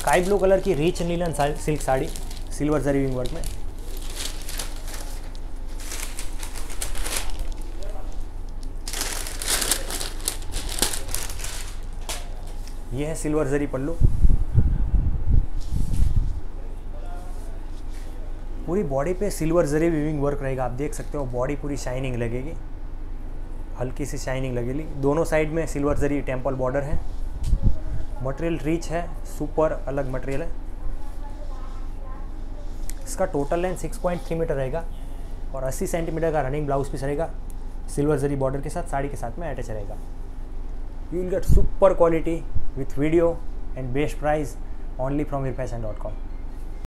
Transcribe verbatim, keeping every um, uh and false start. Sky blue colour की rich nylon silk sari silver zari wing work में। यह है सिल्वर जरी पल्लू। पूरी बॉडी पे सिल्वर जरी वीविंग वर्क रहेगा, आप देख सकते हो बॉडी पूरी शाइनिंग लगेगी, हल्की सी शाइनिंग लगेगी। दोनों साइड में सिल्वर जरी टेम्पल बॉर्डर है। मटेरियल रिच है, सुपर अलग मटेरियल है। इसका total length six point three metre रहेगा और अस्सी सेंटीमीटर का रनिंग ब्लाउज पीस रहेगा। सिल्वर जरी बॉर्डर के साथ साड़ी के साथ में अटैच रहेगा। You will get super quality with video and best price only from Heer fashion dot com.